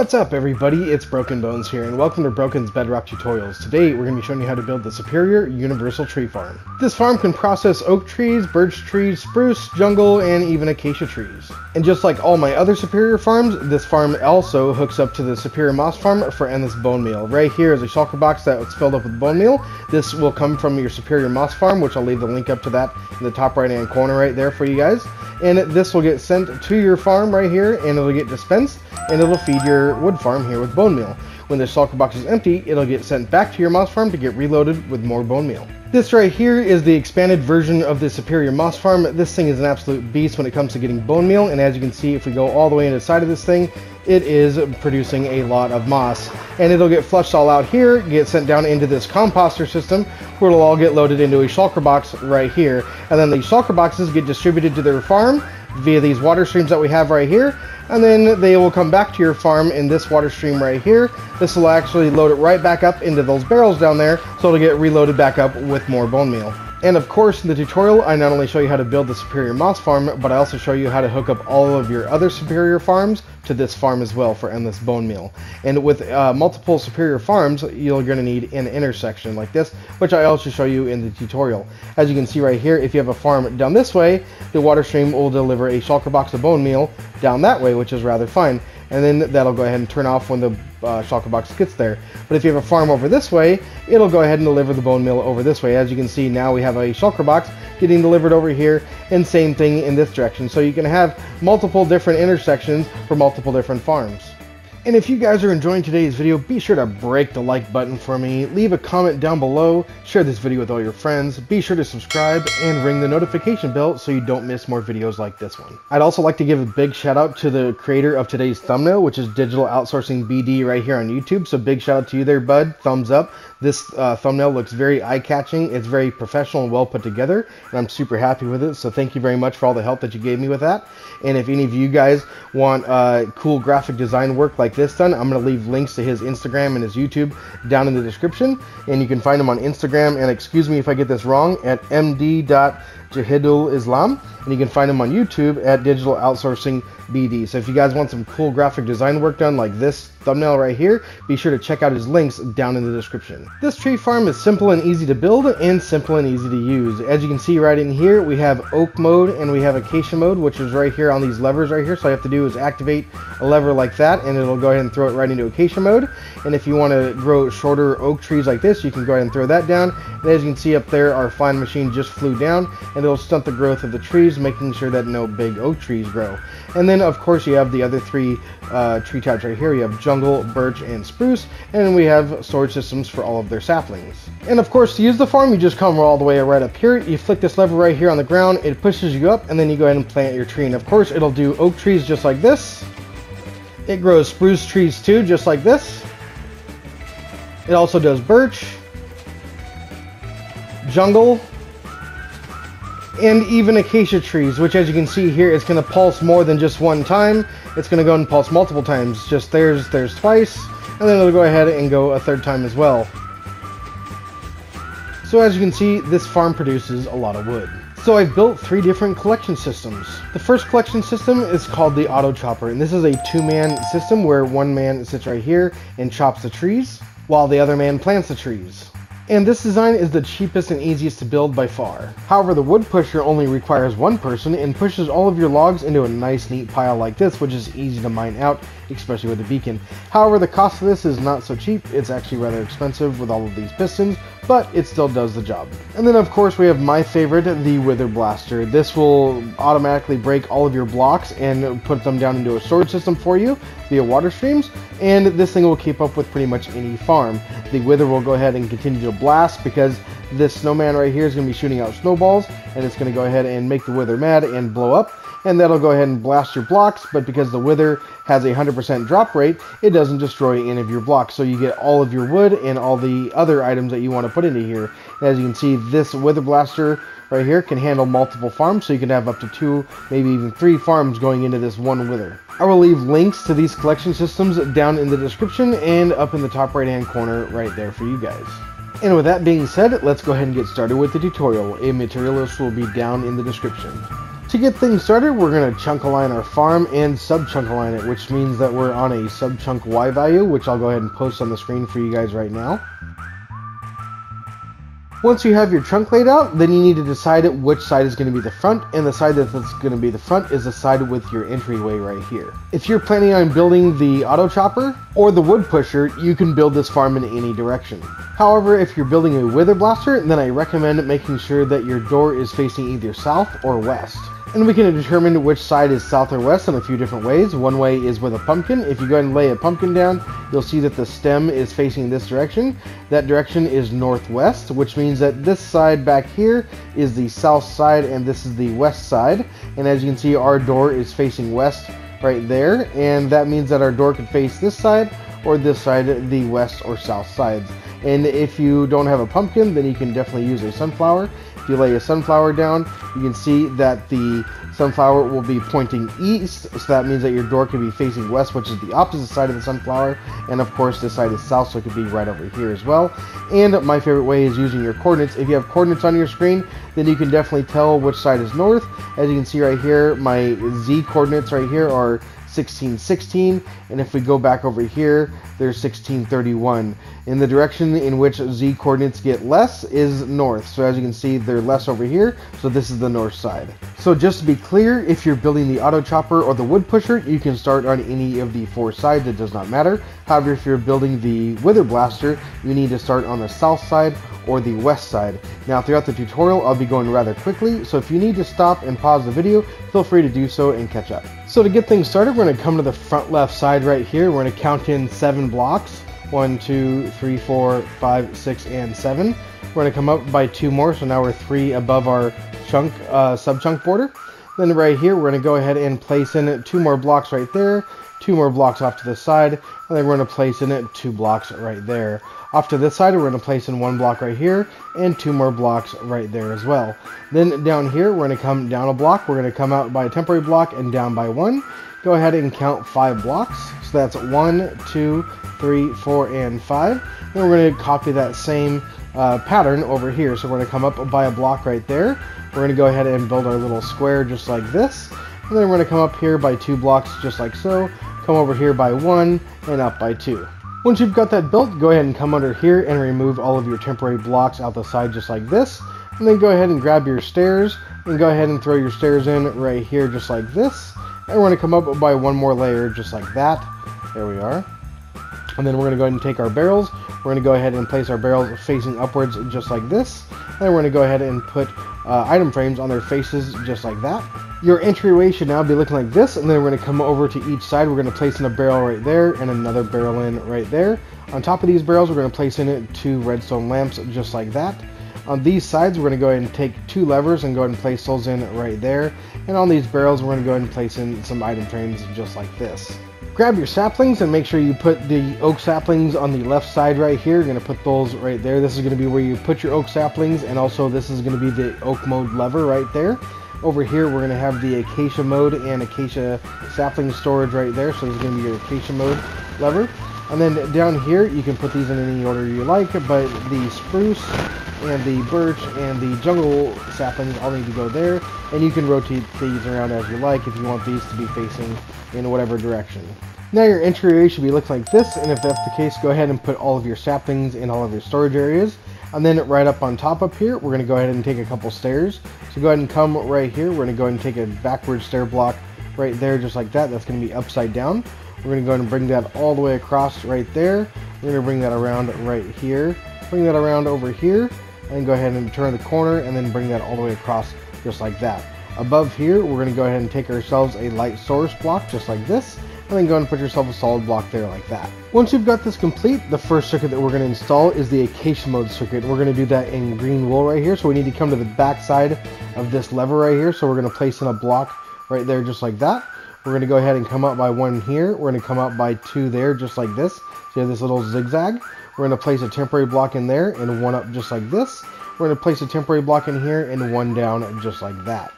What's up everybody, it's Broken Bones here and welcome to Broken's Bedrock Tutorials. Today we're going to be showing you how to build the Superior Universal Tree Farm. This farm can process oak trees, birch trees, spruce, jungle, and even acacia trees. And just like all my other Superior farms, this farm also hooks up to the Superior moss farm for endless bone meal. Right here is a shulker box that's filled up with bone meal. This will come from your Superior moss farm, which I'll leave the link up to that in the top right hand corner right there for you guys. And this will get sent to your farm right here, and it'll get dispensed, and it'll feed your wood farm here with bone meal. When the shulker box is empty, it'll get sent back to your moss farm to get reloaded with more bone meal. This right here is the expanded version of the Superior moss farm. This thing is an absolute beast when it comes to getting bone meal, and as you can see, if we go all the way inside of this thing, it is producing a lot of moss. And it'll get flushed all out here, get sent down into this composter system, where it'll all get loaded into a shulker box right here. And then the shulker boxes get distributed to their farm via these water streams that we have right here. And then they will come back to your farm in this water stream right here. This will actually load it right back up into those barrels down there, so it'll get reloaded back up with more bone meal. And of course, in the tutorial, I not only show you how to build the Superior moss farm, but I also show you how to hook up all of your other Superior farms to this farm as well for endless bone meal. And with multiple Superior farms, you're going to need an intersection like this, which I also show you in the tutorial. As you can see right here, if you have a farm down this way, the water stream will deliver a shulker box of bone meal down that way, which is rather fine. And then that'll go ahead and turn off when the shulker box gets there. But if you have a farm over this way, it'll go ahead and deliver the bone meal over this way. As you can see, now we have a shulker box getting delivered over here, and same thing in this direction. So you can have multiple different intersections for multiple different farms. And if you guys are enjoying today's video, be sure to break the like button for me, leave a comment down below, share this video with all your friends, be sure to subscribe, and ring the notification bell so you don't miss more videos like this one. I'd also like to give a big shout out to the creator of today's thumbnail, which is Digital Outsourcing BD right here on YouTube, so big shout out to you there, bud. Thumbs up. This thumbnail looks very eye-catching, it's very professional and well put together, and I'm super happy with it, so thank you very much for all the help that you gave me with that. And if any of you guys want cool graphic design work like this done, I'm going to leave links to his Instagram and his YouTube down in the description, and you can find him on Instagram, and excuse me if I get this wrong, at md.Jahidul Islam, and you can find him on YouTube at Digital Outsourcing BD. So if you guys want some cool graphic design work done like this thumbnail right here, be sure to check out his links down in the description. This tree farm is simple and easy to build and simple and easy to use. As you can see right in here, we have oak mode and we have acacia mode, which is right here on these levers right here. So all you have to do is activate a lever like that and it'll go ahead and throw it right into acacia mode. And if you want to grow shorter oak trees like this, you can go ahead and throw that down. And as you can see up there, our flying machine just flew down and it'll stunt the growth of the trees, making sure that no big oak trees grow. And then of course you have the other three tree types right here. You have jungle, birch, and spruce, and we have storage systems for all of their saplings. And of course, to use the farm, you just come all the way right up here, you flick this lever right here on the ground, it pushes you up, and then you go ahead and plant your tree. And of course, it'll do oak trees just like this. It grows spruce trees too, just like this. It also does birch, jungle, and even acacia trees, which as you can see here, it's going to pulse more than just one time. It's going to go and pulse multiple times. Just there's twice, and then it'll go ahead and go a third time as well. So as you can see, this farm produces a lot of wood. So I've built three different collection systems. The first collection system is called the Auto Chopper, and this is a two-man system where one man sits right here and chops the trees, while the other man plants the trees. And this design is the cheapest and easiest to build by far. However, the wood pusher only requires one person and pushes all of your logs into a nice neat pile like this, which is easy to mine out, especially with a beacon. However, the cost of this is not so cheap. It's actually rather expensive with all of these pistons, but it still does the job. And then of course we have my favorite, the Wither Blaster. This will automatically break all of your blocks and put them down into a storage system for you via water streams, and this thing will keep up with pretty much any farm. The Wither will go ahead and continue to blast because this snowman right here is going to be shooting out snowballs, and it's going to go ahead and make the Wither mad and blow up, and that'll go ahead and blast your blocks, but because the Wither has a 100% drop rate, it doesn't destroy any of your blocks, so you get all of your wood and all the other items that you want to put into here. And as you can see, this Wither Blaster right here can handle multiple farms, so you can have up to two, maybe even three farms going into this one Wither. I will leave links to these collection systems down in the description and up in the top right hand corner right there for you guys. And with that being said, let's go ahead and get started with the tutorial. A material list will be down in the description. To get things started, we're going to chunk align our farm and sub-chunk align it, which means that we're on a sub-chunk Y value, which I'll go ahead and post on the screen for you guys right now. Once you have your trunk laid out, then you need to decide which side is going to be the front, and the side that's going to be the front is the side with your entryway right here. If you're planning on building the auto chopper or the wood pusher, you can build this farm in any direction. However, if you're building a wither blaster, then I recommend making sure that your door is facing either south or west. And we can determine which side is south or west in a few different ways. One way is with a pumpkin. If you go ahead and lay a pumpkin down, you'll see that the stem is facing this direction. That direction is northwest, which means that this side back here is the south side and this is the west side. And as you can see, our door is facing west right there. And that means that our door could face this side or this side, the west or south sides. And if you don't have a pumpkin, then you can definitely use a sunflower. If you lay a sunflower down, you can see that the sunflower will be pointing east, so that means that your door could be facing west, which is the opposite side of the sunflower, and of course this side is south, so it could be right over here as well. And my favorite way is using your coordinates. If you have coordinates on your screen, then you can definitely tell which side is north. As you can see right here, my Z coordinates right here are 1616, and if we go back over here, there's 1631. In the direction in which Z coordinates get less is north, so as you can see, they're less over here, so this is the north side. So just to be clear, if you're building the auto chopper or the wood pusher, you can start on any of the four sides, it does not matter. However, if you're building the wither blaster, you need to start on the south side or the west side. Now throughout the tutorial, I'll be going rather quickly, so if you need to stop and pause the video, feel free to do so and catch up. So to get things started, we're going to come to the front left side right here. We're going to count in 7 blocks. 1, 2, 3, 4, 5, 6, and 7. We're going to come up by 2 more, so now we're 3 above our chunk, sub-chunk border. Then right here, we're going to go ahead and place in 2 more blocks right there, 2 more blocks off to the side, and then we're going to place in 2 blocks right there. Off to this side, we're going to place in 1 block right here and 2 more blocks right there as well. Then down here, we're going to come down a block. We're going to come out by a temporary block and down by 1. Go ahead and count 5 blocks. So that's 1, 2, 3, 4, and 5. Then we're going to copy that same pattern over here. So we're going to come up by a block right there. We're going to go ahead and build our little square just like this. And then we're going to come up here by 2 blocks just like so. Come over here by 1 and up by 2. Once you've got that built, go ahead and come under here and remove all of your temporary blocks out the side just like this. And then go ahead and grab your stairs and go ahead and throw your stairs in right here just like this. And we're going to come up by 1 more layer just like that. There we are. And then we're going to go ahead and take our barrels. We're going to go ahead and place our barrels facing upwards just like this. And then we're going to go ahead and put item frames on their faces just like that. Your entryway should now be looking like this, and then we're going to come over to each side. We're going to place in a barrel right there and another barrel in right there. On top of these barrels, we're going to place in 2 redstone lamps just like that. On these sides, we're going to go ahead and take 2 levers and go ahead and place those in right there. And on these barrels, we're going to go ahead and place in some item frames just like this. Grab your saplings and make sure you put the oak saplings on the left side right here. You're going to put those right there. This is going to be where you put your oak saplings, and also this is going to be the oak mode lever right there. Over here, we're going to have the acacia mode and acacia sapling storage right there. So this is going to be your acacia mode lever. And then down here, you can put these in any order you like, but the spruce and the birch and the jungle saplings all need to go there. And you can rotate these around as you like if you want these to be facing in whatever direction. Now your entryway should be looking like this, and if that's the case, go ahead and put all of your saplings in all of your storage areas. And then right up on top up here, we're going to go ahead and take a couple stairs. So go ahead and come right here. We're going to go ahead and take a backward stair block right there just like that. That's going to be upside down. We're going to go ahead and bring that all the way across right there. We're going to bring that around right here. Bring that around over here and go ahead and turn the corner and then bring that all the way across just like that. Above here, we're going to go ahead and take ourselves a light source block just like this. And then go ahead and put yourself a solid block there like that. Once you've got this complete, the first circuit that we're going to install is the acacia mode circuit. We're going to do that in green wool right here. So we need to come to the back side of this lever right here. So we're going to place in a block right there just like that. We're going to go ahead and come up by 1 here. We're going to come up by 2 there just like this. So you have this little zigzag. We're going to place a temporary block in there and 1 up just like this. We're going to place a temporary block in here and 1 down just like that.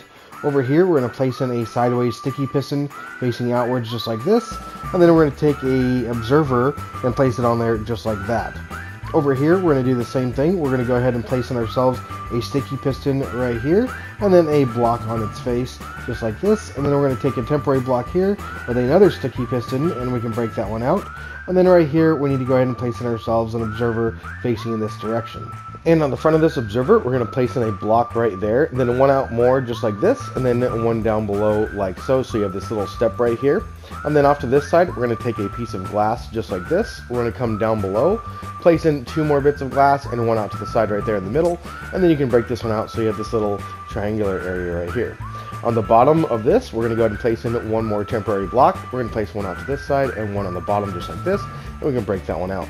Over here, we're going to place in a sideways sticky piston facing outwards just like this. And then we're going to take a observer and place it on there just like that. Over here, we're going to do the same thing. We're going to go ahead and place in ourselves a sticky piston right here, and then a block on its face, just like this. And then we're going to take a temporary block here with another sticky piston, and we can break that one out. And then right here, we need to go ahead and place in ourselves an observer facing in this direction. And on the front of this observer, we're going to place in a block right there, and then one out more just like this, and then one down below like so, so you have this little step right here. And then off to this side, we're going to take a piece of glass just like this. We're going to come down below, place in two more bits of glass, and one out to the side right there in the middle. And then you can break this one out so you have this little triangular area right here. On the bottom of this, we're going to go ahead and place in one more temporary block. We're going to place one out to this side and one on the bottom just like this, and we can break that one out.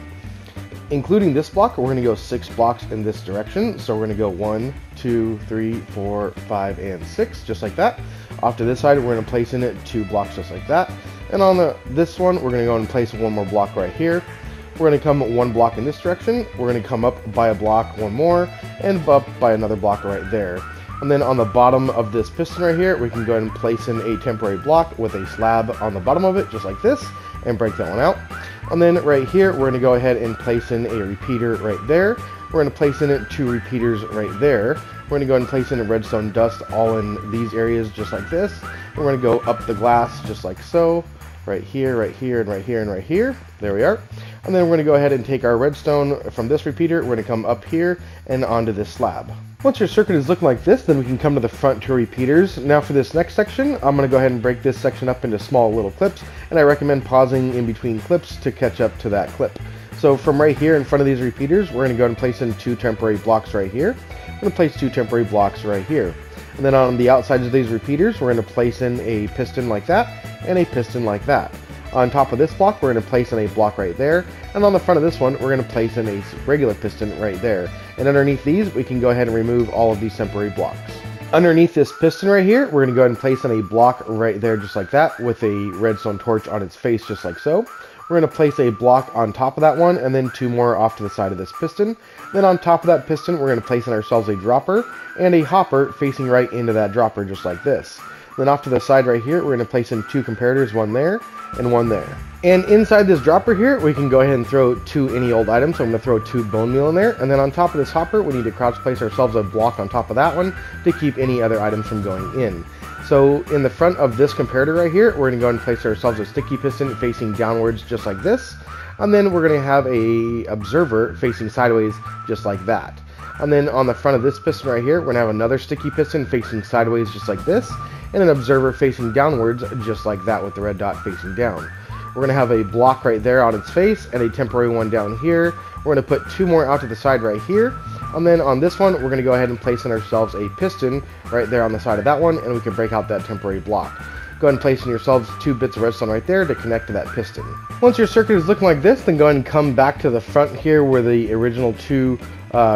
Including this block, we're going to go 6 blocks in this direction. So we're going to go 1, 2, 3, 4, 5, and 6, just like that. Off to this side, we're going to place in it 2 blocks just like that. And on this one, we're going to go and place one more block right here. We're going to come 1 block in this direction. We're going to come up by a block, one more, and up by another block right there. And then on the bottom of this piston right here, we can go ahead and place in a temporary block with a slab on the bottom of it, just like this, and break that one out. And then right here, we're going to go ahead and place in a repeater right there. We're going to place in it 2 repeaters right there. We're going to go ahead and place in a redstone dust all in these areas, just like this. We're going to go up the glass, just like so, right here, right here, and right here, and right here. There we are. And then we're going to go ahead and take our redstone from this repeater. We're going to come up here and onto this slab. Once your circuit is looking like this, then we can come to the front 2 repeaters. Now for this next section, I'm going to go ahead and break this section up into small little clips, and I recommend pausing in between clips to catch up to that clip. So from right here in front of these repeaters, we're going to go ahead and place in 2 temporary blocks right here. I'm going to place 2 temporary blocks right here. And then on the outsides of these repeaters, we're going to place in a piston like that and a piston like that. On top of this block, we're going to place in a block right there, and on the front of this one, we're going to place in a regular piston right there. And underneath these, we can go ahead and remove all of these temporary blocks. Underneath this piston right here, we're going to go ahead and place in a block right there just like that with a redstone torch on its face just like so. We're going to place a block on top of that one and then 2 more off to the side of this piston. Then on top of that piston, we're going to place in ourselves a dropper and a hopper facing right into that dropper just like this. Then off to the side right here, we're going to place in 2 comparators, one there and one there. And inside this dropper here, we can go ahead and throw 2 any old items. So I'm going to throw 2 bone meal in there. And then on top of this hopper, we need to crouch place ourselves a block on top of that one to keep any other items from going in. So in the front of this comparator right here, we're going to go ahead and place ourselves a sticky piston facing downwards just like this. And then we're going to have a observer facing sideways just like that. And then on the front of this piston right here, we're going to have another sticky piston facing sideways just like this, and an observer facing downwards just like that with the red dot facing down. We're going to have a block right there on its face and a temporary one down here. We're going to put 2 more out to the side right here. And then on this one, we're going to go ahead and place in ourselves a piston right there on the side of that one, and we can break out that temporary block. Go ahead and place in yourselves 2 bits of redstone right there to connect to that piston. Once your circuit is looking like this, then go ahead and come back to the front here where the original 2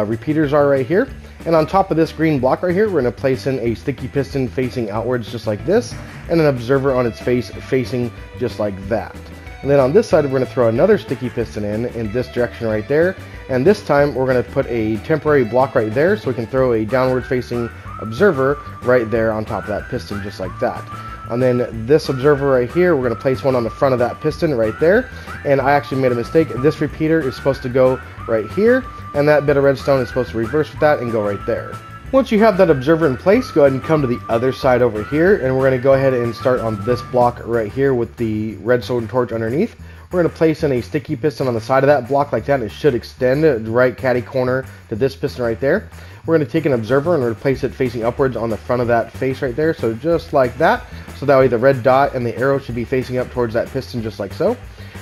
repeaters are right here. And on top of this green block right here, we're going to place in a sticky piston facing outwards just like this, and an observer on its face facing just like that. And then on this side, we're going to throw another sticky piston in this direction right there. And this time, we're going to put a temporary block right there so we can throw a downward facing observer right there on top of that piston just like that. And then this observer right here, we're going to place one on the front of that piston right there. And I actually made a mistake. This repeater is supposed to go right here, and that bit of redstone is supposed to reverse with that and go right there. Once you have that observer in place, go ahead and come to the other side over here, and we're going to go ahead and start on this block right here with the redstone torch underneath. We're going to place in a sticky piston on the side of that block like that, and it should extend right catty corner to this piston right there. We're going to take an observer and replace it facing upwards on the front of that face right there, so just like that. So that way the red dot and the arrow should be facing up towards that piston just like so.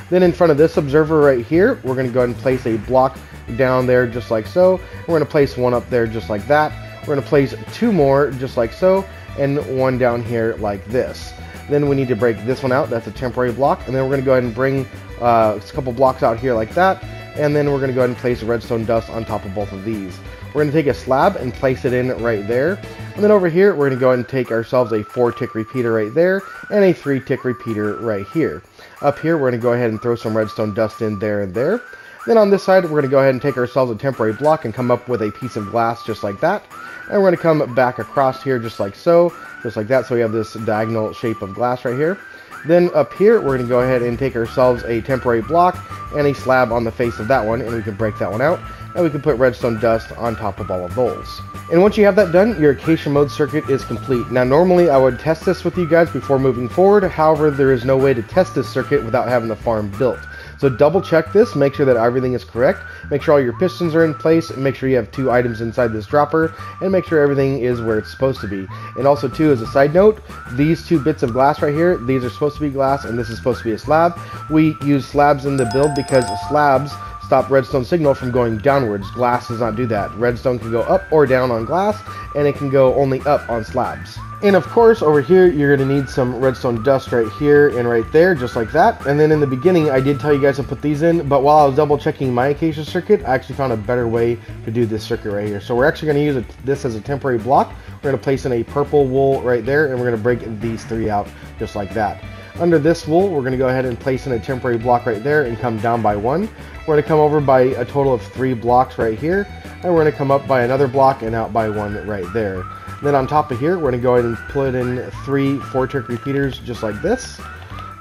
Then in front of this observer right here, we're going to go ahead and place a block down there just like so. We're going to place one up there just like that. We're going to place 2 more just like so, and one down here like this. Then we need to break this one out. That's a temporary block. And then we're going to go ahead and bring a couple blocks out here like that. And then we're going to go ahead and place redstone dust on top of both of these. We're going to take a slab and place it in right there. And then over here, we're going to go ahead and take ourselves a 4-tick repeater right there and a 3-tick repeater right here. Up here, we're going to go ahead and throw some redstone dust in there and there. Then on this side, we're going to go ahead and take ourselves a temporary block and come up with a piece of glass just like that. And we're going to come back across here just like so, just like that. So we have this diagonal shape of glass right here. Then up here, we're going to go ahead and take ourselves a temporary block and a slab on the face of that one, and we can break that one out. And we can put redstone dust on top of all of those. And once you have that done, your Acacia mode circuit is complete. Now normally I would test this with you guys before moving forward, however there is no way to test this circuit without having the farm built. So double check this, make sure that everything is correct, make sure all your pistons are in place, and make sure you have two items inside this dropper, and make sure everything is where it's supposed to be. And also too, as a side note, these two bits of glass right here, these are supposed to be glass and this is supposed to be a slab. We use slabs in the build because slabs stop redstone signal from going downwards. Glass does not do that. Redstone can go up or down on glass, and it can go only up on slabs. And of course, over here, you're going to need some redstone dust right here and right there, just like that. And then in the beginning, I did tell you guys to put these in, but while I was double checking my Acacia circuit, I actually found a better way to do this circuit right here. So we're actually going to use this as a temporary block. We're going to place in a purple wool right there, and we're going to break these three out just like that. Under this wool, we're going to go ahead and place in a temporary block right there and come down by one. We're going to come over by a total of 3 blocks right here, and we're going to come up by another block and out by 1 right there. And then on top of here, we're going to go ahead and put in 3 4-tick repeaters just like this.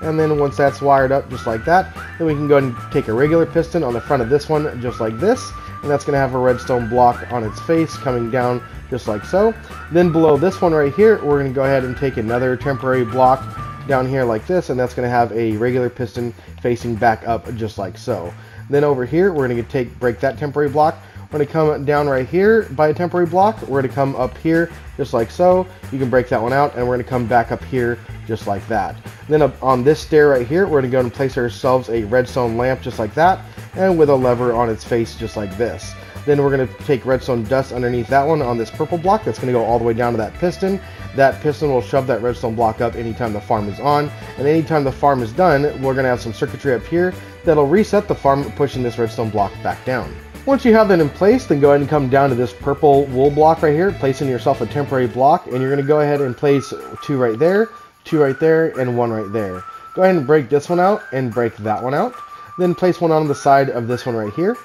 And then once that's wired up just like that, then we can go ahead and take a regular piston on the front of this one just like this. And that's going to have a redstone block on its face coming down just like so. Then below this one right here, we're going to go ahead and take another temporary block down here like this, and that's going to have a regular piston facing back up just like so. Then over here, we're going to break that temporary block. We're going to come down right here by a temporary block. We're going to come up here just like so. You can break that one out, and we're going to come back up here just like that. Then up on this stair right here, we're going to go and place ourselves a redstone lamp just like that, and with a lever on its face just like this. Then we're going to take redstone dust underneath that one on this purple block. That's going to go all the way down to that piston. That piston will shove that redstone block up anytime the farm is on. And anytime the farm is done, we're going to have some circuitry up here that'll reset the farm, pushing this redstone block back down. Once you have that in place, then go ahead and come down to this purple wool block right here, place in yourself a temporary block, and you're going to go ahead and place 2 right there, 2 right there, and 1 right there. Go ahead and break this one out and break that one out. Then place one on the side of this one right here.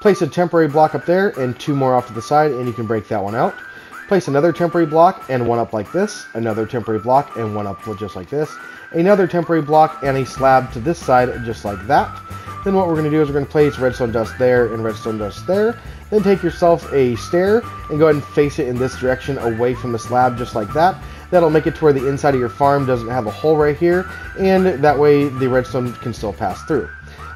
Place a temporary block up there and 2 more off to the side, and you can break that one out. Place another temporary block and 1 up like this, another temporary block and 1 up just like this, another temporary block and a slab to this side just like that. Then what we're going to do is we're going to place redstone dust there and redstone dust there. Then take yourself a stair and go ahead and face it in this direction away from the slab just like that. That'll make it to where the inside of your farm doesn't have a hole right here, and that way the redstone can still pass through.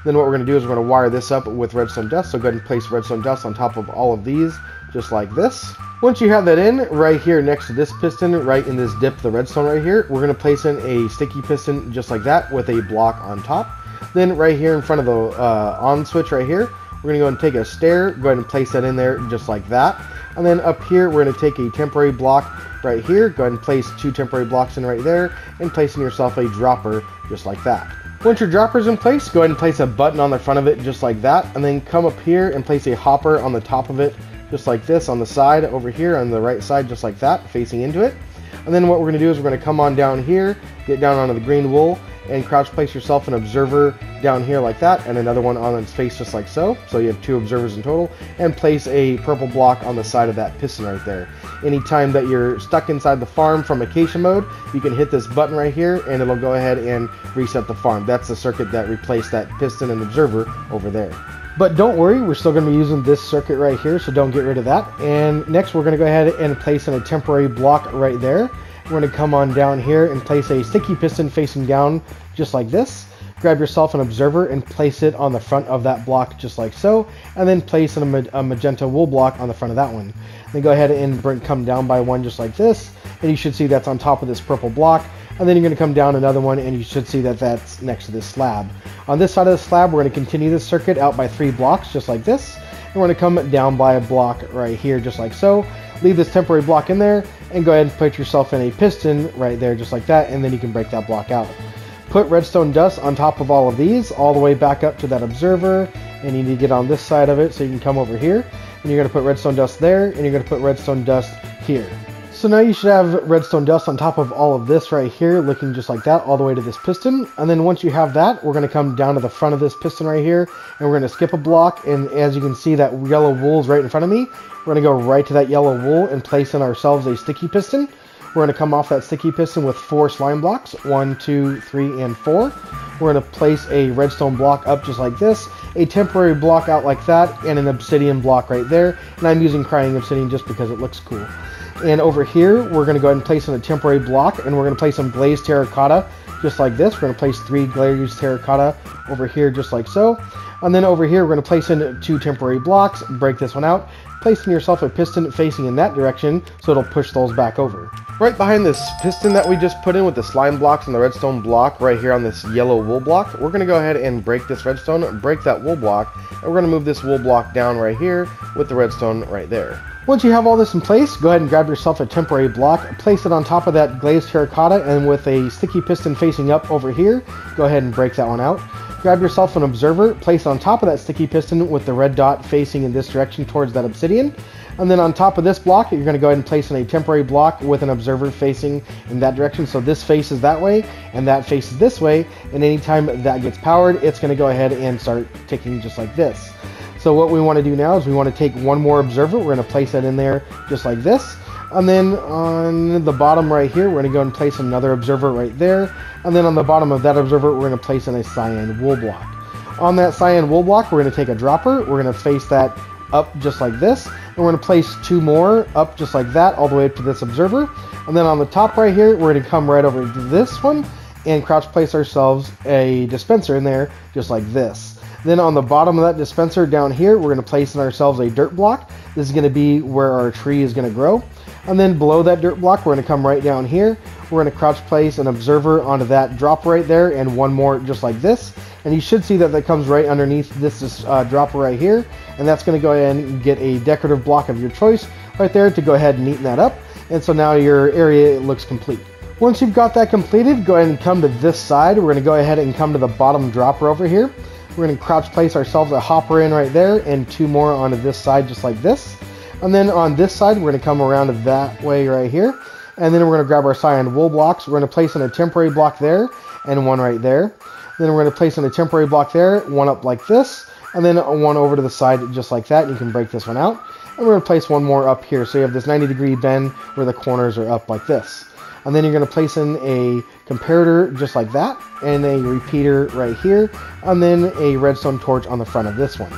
Then what we're going to do is we're going to wire this up with redstone dust, so go ahead and place redstone dust on top of all of these, just like this. Once you have that in, right here next to this piston, right in this dip, the redstone right here, we're going to place in a sticky piston just like that with a block on top. Then right here in front of the on switch right here, we're going to go and take a stair, go ahead and place that in there just like that. And then up here, we're going to take a temporary block right here, go ahead and place 2 temporary blocks in right there, and place in yourself a dropper just like that. Once your dropper's in place, go ahead and place a button on the front of it just like that, and then come up here and place a hopper on the top of it just like this, on the side over here, on the right side just like that, facing into it. And then what we're going to do is we're going to come on down here, get down onto the green wool, and crouch place yourself an observer down here like that, and another one on its face just like so. So you have 2 observers in total, and place a purple block on the side of that piston right there. Anytime that you're stuck inside the farm from Acacia mode, you can hit this button right here and it'll go ahead and reset the farm. That's the circuit that replaced that piston and observer over there. But don't worry, we're still going to be using this circuit right here, so don't get rid of that. And next we're going to go ahead and place in a temporary block right there. We're going to come on down here and place a sticky piston facing down just like this. Grab yourself an observer and place it on the front of that block just like so, and then place a magenta wool block on the front of that one. Then go ahead and come down by 1 just like this, and you should see that's on top of this purple block. And then you're going to come down another one, and you should see that that's next to this slab. On this side of the slab, we're going to continue this circuit out by 3 blocks just like this. And we're going to come down by a block right here just like so. Leave this temporary block in there and go ahead and put yourself in a piston right there just like that, and then you can break that block out. Put redstone dust on top of all of these all the way back up to that observer, and you need to get on this side of it so you can come over here, and you're going to put redstone dust there, and you're going to put redstone dust here. So now you should have redstone dust on top of all of this right here, looking just like that, all the way to this piston. And then once you have that, we're going to come down to the front of this piston right here, and we're going to skip a block, and as you can see, that yellow wool's right in front of me. We're going to go right to that yellow wool and place in ourselves a sticky piston. We're going to come off that sticky piston with 4 slime blocks, 1, 2, 3, and 4. We're going to place a redstone block up just like this, a temporary block out like that, and an obsidian block right there. And I'm using crying obsidian just because it looks cool. And over here, we're going to go ahead and place in a temporary block, and we're going to place some glazed terracotta just like this. We're going to place 3 glazed terracotta over here just like so. And then over here, we're going to place in 2 temporary blocks, break this one out, placing yourself a piston facing in that direction so it'll push those back over. Right behind this piston that we just put in with the slime blocks and the redstone block right here on this yellow wool block, we're going to go ahead and break this redstone, break that wool block, and we're going to move this wool block down right here with the redstone right there. Once you have all this in place, go ahead and grab yourself a temporary block, place it on top of that glazed terracotta, and with a sticky piston facing up over here, go ahead and break that one out. Grab yourself an observer, place it on top of that sticky piston with the red dot facing in this direction towards that obsidian. And then on top of this block, you're going to go ahead and place in a temporary block with an observer facing in that direction. So this faces that way, and that faces this way, and anytime that gets powered, it's going to go ahead and start ticking just like this. So what we want to do now is we want to take 1 more observer. We're going to place that in there just like this. And then on the bottom right here, we're going to go and place another observer right there. And then on the bottom of that observer, we're going to place in a cyan wool block. On that cyan wool block, we're going to take a dropper. We're going to face that up just like this. And we're going to place 2 more up just like that, all the way up to this observer. And then on the top right here, we're going to come right over to this one and crouch place ourselves a dispenser in there just like this. Then on the bottom of that dispenser down here, we're going to place in ourselves a dirt block. This is going to be where our tree is going to grow. And then below that dirt block, we're going to come right down here. We're going to crouch place an observer onto that dropper right there and 1 more just like this. And you should see that that comes right underneath this dropper right here. And that's going to go ahead and get a decorative block of your choice right there to go ahead and neaten that up. And so now your area looks complete. Once you've got that completed, go ahead and come to this side. We're going to go ahead and come to the bottom dropper over here. We're going to crouch place ourselves a hopper in right there and 2 more onto this side just like this. And then on this side, we're going to come around that way right here. And then we're going to grab our cyan wool blocks. We're going to place in a temporary block there and 1 right there. Then we're going to place in a temporary block there, 1 up like this. And then 1 over to the side just like that. You can break this one out. And we're going to place 1 more up here. So you have this 90-degree bend where the corners are up like this. And then you're going to place in a comparator just like that, and a repeater right here, and then a redstone torch on the front of this one.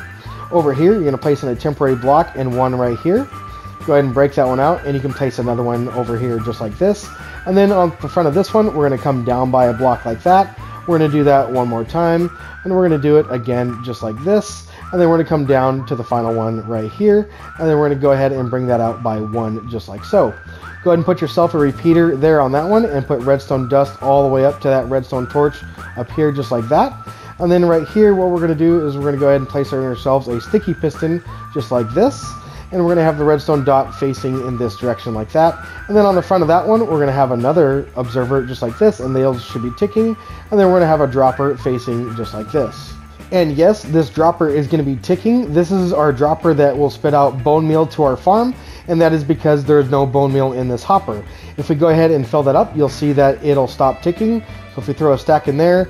Over here, you're going to place in a temporary block and 1 right here. Go ahead and break that one out, and you can place another one over here just like this. And then on the front of this one, we're going to come down by a block like that. We're going to do that 1 more time, and we're going to do it again just like this. And then we're going to come down to the final one right here, and then we're going to go ahead and bring that out by 1 just like so. Go ahead and put yourself a repeater there on that one and put redstone dust all the way up to that redstone torch up here just like that. And then right here, what we're going to do is we're going to go ahead and place ourselves a sticky piston just like this. And we're going to have the redstone dot facing in this direction like that. And then on the front of that one, we're going to have another observer just like this, and they should be ticking. And then we're going to have a dropper facing just like this. And yes, this dropper is going to be ticking. This is our dropper that will spit out bone meal to our farm, and that is because there is no bone meal in this hopper. If we go ahead and fill that up, you'll see that it'll stop ticking. So if we throw a stack in there,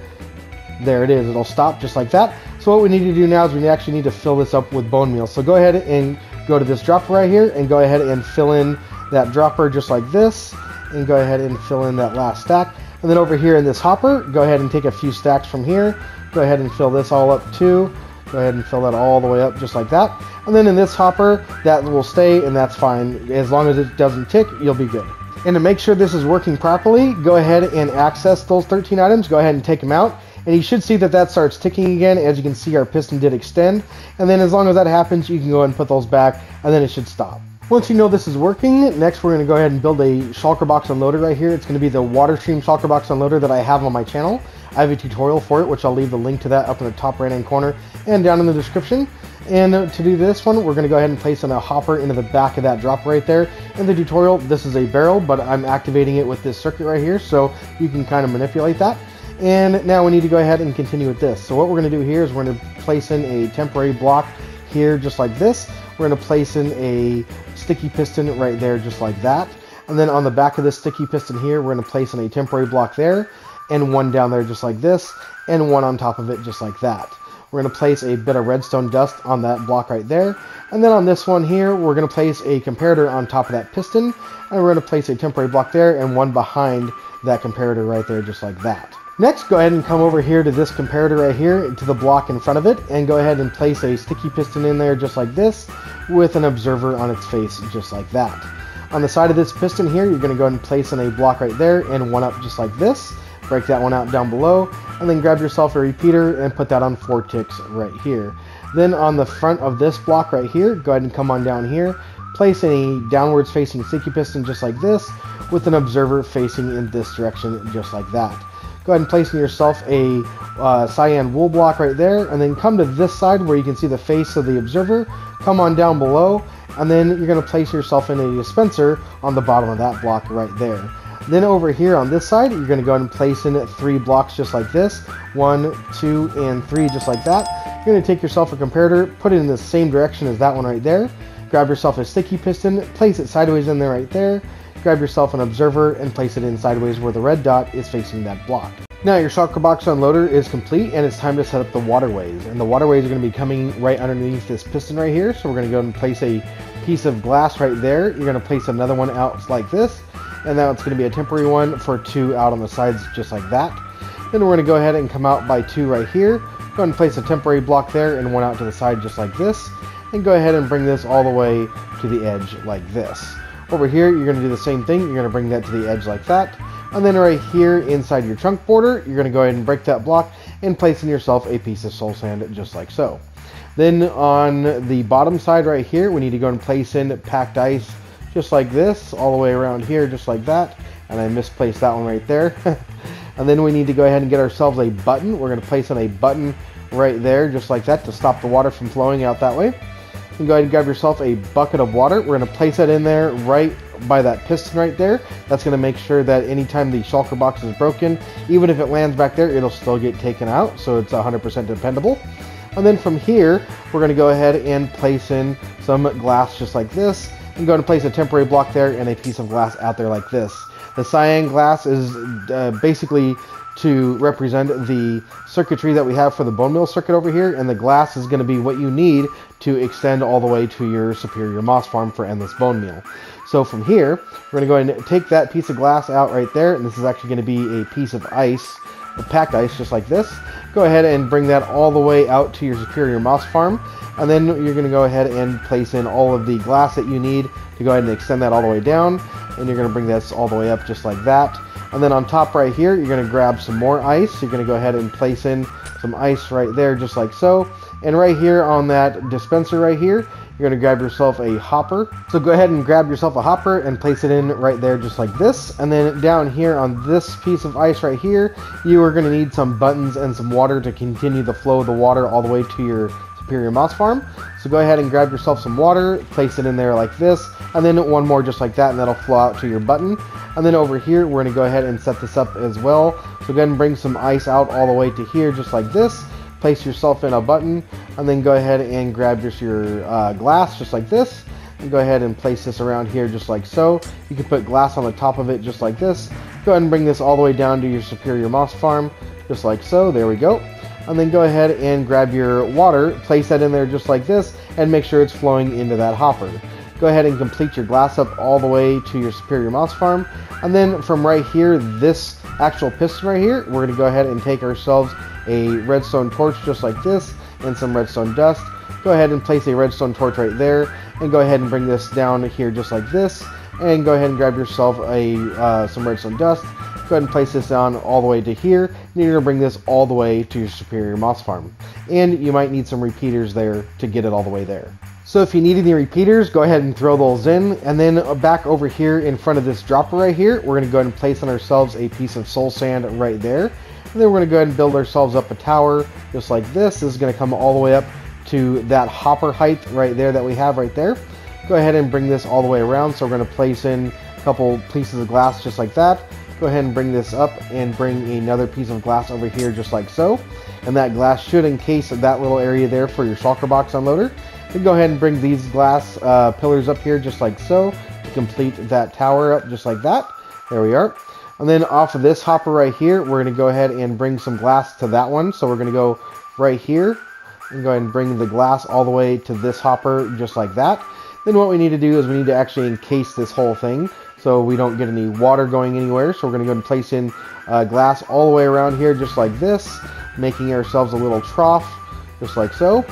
there it is. It'll stop just like that. So what we need to do now is we actually need to fill this up with bone meal. So go ahead and go to this dropper right here and go ahead and fill in that dropper just like this, and go ahead and fill in that last stack. And then over here in this hopper, go ahead and take a few stacks from here. Go ahead and fill this all up too. Go ahead and fill that all the way up just like that. And then in this hopper, that will stay, and that's fine. As long as it doesn't tick, you'll be good. And to make sure this is working properly, go ahead and access those 13 items. Go ahead and take them out. And you should see that that starts ticking again. As you can see, our piston did extend. And then as long as that happens, you can go ahead and put those back, and then it should stop. Once you know this is working, next we're going to go ahead and build a shulker box unloader right here. It's going to be the water stream shulker box unloader that I have on my channel. I have a tutorial for it, which I'll leave the link to that up in the top right hand corner and down in the description. And to do this one, we're going to go ahead and place in a hopper into the back of that drop right there. In the tutorial, this is a barrel, but I'm activating it with this circuit right here, so you can kind of manipulate that. And now we need to go ahead and continue with this. So what we're going to do here is we're going to place in a temporary block here just like this. We're going to place in a sticky piston right there just like that, and then on the back of this sticky piston here, we're going to place in a temporary block there and 1 down there just like this, and 1 on top of it just like that. we're going to place a bit of redstone dust on that block right there. And then on this one here, we're going to place a comparator on top of that piston, and we're going to place a temporary block there and one behind that comparator right there, just like that. Next, go ahead and come over here to this comparator right here, to the block in front of it, and go ahead and place a sticky piston in there just like this, with an observer on its face just like that. On the side of this piston here, you're going to go ahead and place in a block right there and one up just like this. Break that one out down below, and then grab yourself a repeater and put that on 4 ticks right here. Then on the front of this block right here, go ahead and come on down here, place a downwards facing sticky piston just like this, with an observer facing in this direction just like that. Go ahead and place in yourself a cyan wool block right there, and then come to this side where you can see the face of the observer, come on down below, and then you're going to place yourself in a dispenser on the bottom of that block right there. Then over here on this side, you're going to go ahead and place in 3 blocks just like this. 1, 2, and 3 just like that. You're going to take yourself a comparator, put it in the same direction as that one right there. Grab yourself a sticky piston, place it sideways in there right there. Grab yourself an observer and place it in sideways where the red dot is facing that block. Now your shocker box unloader is complete, and it's time to set up the waterways. And the waterways are going to be coming right underneath this piston right here. So we're going to go ahead and place a piece of glass right there. You're going to place another one out like this. And now it's going to be a temporary one for 2 out on the sides just like that. Then we're going to go ahead and come out by 2 right here. Go ahead and place a temporary block there and one out to the side just like this. And go ahead and bring this all the way to the edge like this. Over here, you're going to do the same thing. You're going to bring that to the edge like that. And then right here inside your trunk border, you're going to go ahead and break that block and place in yourself a piece of soul sand just like so. Then on the bottom side right here, we need to go and place in packed ice just like this, all the way around here just like that, and I misplaced that one right there. And then we need to go ahead and get ourselves a button. We're going to place on a button right there just like that to stop the water from flowing out that way. And go ahead and grab yourself a bucket of water. We're going to place that in there right by that piston right there. That's going to make sure that anytime the shulker box is broken, even if it lands back there, it'll still get taken out, so it's 100% dependable. And then from here, we're going to go ahead and place in some glass just like this. And go ahead and place a temporary block there and a piece of glass out there like this. The cyan glass is basically to represent the circuitry that we have for the bone mill circuit over here, and the glass is going to be what you need to extend all the way to your Superior Moss Farm for endless bone meal. So from here, we're going to go ahead and take that piece of glass out right there, and this is actually going to be a piece of ice, the packed ice just like this. Go ahead and bring that all the way out to your Superior Moss Farm, and then you're going to go ahead and place in all of the glass that you need to go ahead and extend that all the way down, and you're going to bring this all the way up just like that. And then on top right here, you're going to grab some more ice. You're going to go ahead and place in some ice right there just like so. And right here on that dispenser right here, you're going to grab yourself a hopper. So go ahead and grab yourself a hopper and place it in right there just like this. And then down here on this piece of ice right here, you are going to need some buttons and some water to continue the flow of the water all the way to your Superior Moss Farm. So go ahead and grab yourself some water, place it in there like this, and then one more just like that, and that'll flow out to your button. And then over here, we're going to go ahead and set this up as well. So go ahead and bring some ice out all the way to here just like this. Place yourself in a button, and then go ahead and grab just your glass just like this, and go ahead and place this around here just like so. You can put glass on the top of it just like this. Go ahead and bring this all the way down to your Superior Moss Farm just like so. There we go. And then go ahead and grab your water, place that in there just like this, and make sure it's flowing into that hopper. Go ahead and complete your glass up all the way to your Superior Moss Farm. And then from right here, this actual piston right here, we're going to go ahead and take ourselves a redstone torch just like this and some redstone dust. Go ahead and place a redstone torch right there, and go ahead and bring this down here just like this, and go ahead and grab yourself a some redstone dust. Go ahead and place this down all the way to here, and you're going to bring this all the way to your Superior Moss Farm. And you might need some repeaters there to get it all the way there. So if you need any repeaters, go ahead and throw those in. And then back over here in front of this dropper right here, we're going to go ahead and place on ourselves a piece of soul sand right there. And then we're going to go ahead and build ourselves up a tower just like this. This is going to come all the way up to that hopper height right there that we have right there. Go ahead and bring this all the way around. So we're going to place in a couple pieces of glass just like that. Go ahead and bring this up and bring another piece of glass over here just like so. And that glass should encase that little area there for your shulker box unloader. Then go ahead and bring these glass pillars up here just like so to complete that tower up just like that. There we are. And then off of this hopper right here, we're going to go ahead and bring some glass to that one. So we're going to go right here I'm going to bring the glass all the way to this hopper, just like that. Then what we need to do is we need to actually encase this whole thing so we don't get any water going anywhere. So we're going to go and place in glass all the way around here, just like this, making ourselves a little trough, just like so.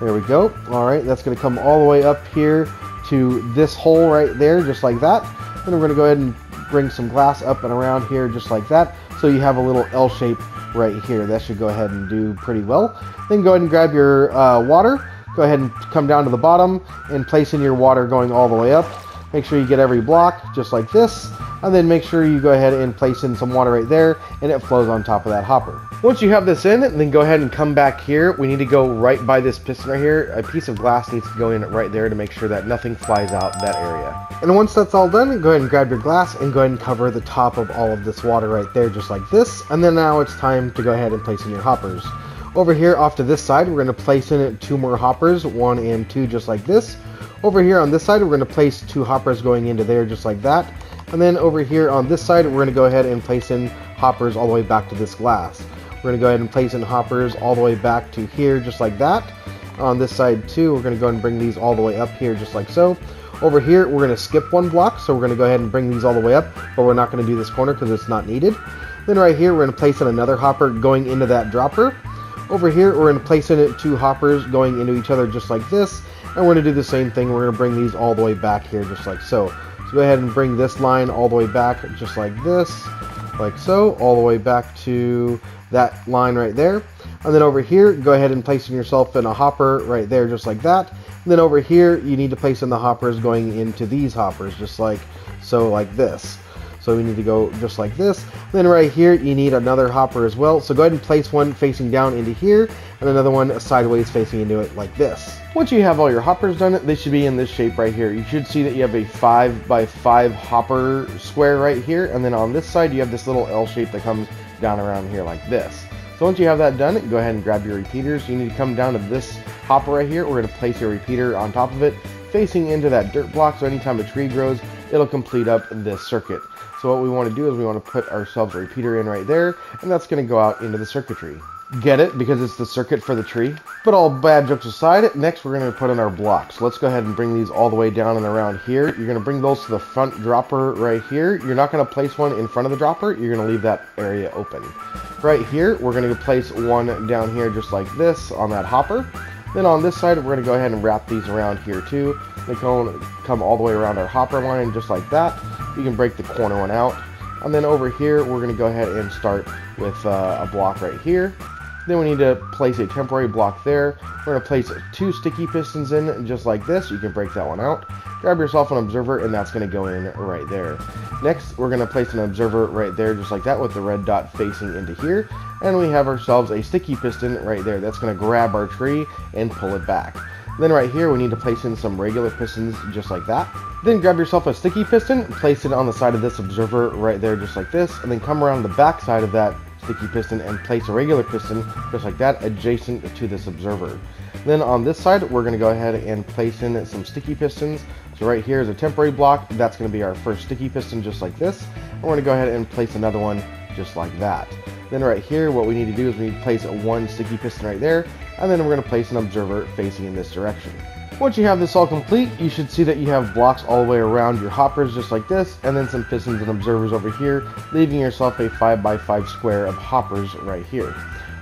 There we go. All right, that's going to come all the way up here to this hole right there, just like that. Then we're going to go ahead and bring some glass up and around here, just like that. So you have a little L shape right here. That should go ahead and do pretty well. Then go ahead and grab your water. Go ahead and come down to the bottom and place in your water going all the way up. Make sure you get every block just like this, and then make sure you go ahead and place in some water right there and it flows on top of that hopper. Once you have this in, then go ahead and come back here. We need to go right by this piston right here. A piece of glass needs to go in right there to make sure that nothing flies out that area. And once that's all done, go ahead and grab your glass and go ahead and cover the top of all of this water right there just like this. And then now it's time to go ahead and place in your hoppers. Over here off to this side, we're going to place in two more hoppers, 1 and 2 just like this. Over here on this side, we're going to place 2 hoppers going into there just like that. And then over here on this side, we're going to go ahead and place in hoppers all the way back to this glass. We're going to go ahead and place in hoppers all the way back to here just like that. On this side too, we're going to go ahead and bring these all the way up here just like so. Over here, we're going to skip 1 block, so we're going to go ahead and bring these all the way up, but we're not going to do this corner because it's not needed. Then right here, we're going to place in another hopper going into that dropper. Over here, we're going to place in 2 hoppers going into each other just like this. And we're going to do the same thing. We're going to bring these all the way back here just like so. So go ahead and bring this line all the way back just like this, like so, all the way back to that line right there. And then over here, go ahead and place in yourself in a hopper right there just like that. And then over here, you need to place in the hoppers going into these hoppers just like so, like this. So we need to go just like this. Then right here, you need another hopper as well. So go ahead and place one facing down into here and another one sideways facing into it like this. Once you have all your hoppers done, they should be in this shape right here. You should see that you have a 5 by 5 hopper square right here. And then on this side, you have this little L shape that comes down around here like this. So once you have that done, go ahead and grab your repeaters. You need to come down to this hopper right here. We're gonna place your repeater on top of it, facing into that dirt block. So anytime a tree grows, it'll complete up this circuit. So what we want to do is we want to put ourselves a repeater in right there, and that's going to go out into the circuitry. Get it? Because it's the circuit for the tree. But all bad jokes aside, next we're going to put in our blocks. Let's go ahead and bring these all the way down and around here. You're going to bring those to the front dropper right here. You're not going to place one in front of the dropper. You're going to leave that area open. Right here, we're going to place one down here just like this on that hopper. Then on this side, we're going to go ahead and wrap these around here too. They come all the way around our hopper line just like that. You can break the corner one out. And then over here, we're going to go ahead and start with a block right here. Then we need to place a temporary block there. We're going to place 2 sticky pistons in just like this. You can break that one out. Grab yourself an observer, and that's going to go in right there. Next, we're going to place an observer right there just like that with the red dot facing into here. And we have ourselves a sticky piston right there. That's going to grab our tree and pull it back. Then right here, we need to place in some regular pistons just like that. Then grab yourself a sticky piston, place it on the side of this observer right there just like this, and then come around the back side of that sticky piston and place a regular piston just like that adjacent to this observer. Then on this side, we're going to go ahead and place in some sticky pistons. So right here is a temporary block. That's going to be our first sticky piston just like this. And we're going to go ahead and place another one just like that. Then right here, what we need to do is we need to place 1 sticky piston right there, and then we're going to place an observer facing in this direction. Once you have this all complete, you should see that you have blocks all the way around your hoppers just like this, and then some pistons and observers over here, leaving yourself a 5 by 5 square of hoppers right here.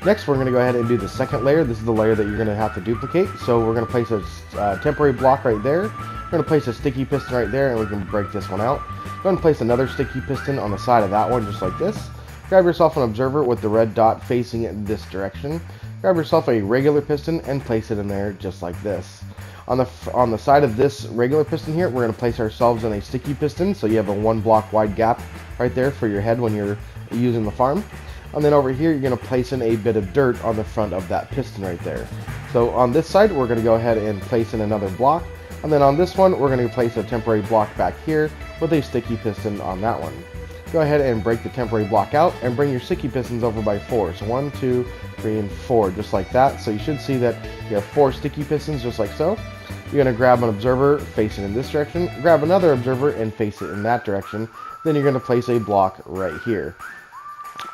Next, we're going to go ahead and do the second layer. This is the layer that you're going to have to duplicate. So we're going to place a temporary block right there. We're going to place a sticky piston right there, and we can break this one out. Go ahead and place another sticky piston on the side of that one just like this. Grab yourself an observer with the red dot facing in this direction. Grab yourself a regular piston and place it in there just like this. On the side of this regular piston here, we're going to place ourselves in a sticky piston, so you have a 1 block wide gap right there for your head when you're using the farm. And then over here, you're going to place in a bit of dirt on the front of that piston right there. So on this side, we're going to go ahead and place in another block. And then on this one, we're going to place a temporary block back here with a sticky piston on that one. Go ahead and break the temporary block out and bring your sticky pistons over by 4. So 1, 2, 3, and 4, just like that. So you should see that you have 4 sticky pistons, just like so. You're going to grab an observer, face it in this direction, grab another observer, and face it in that direction. Then you're going to place a block right here.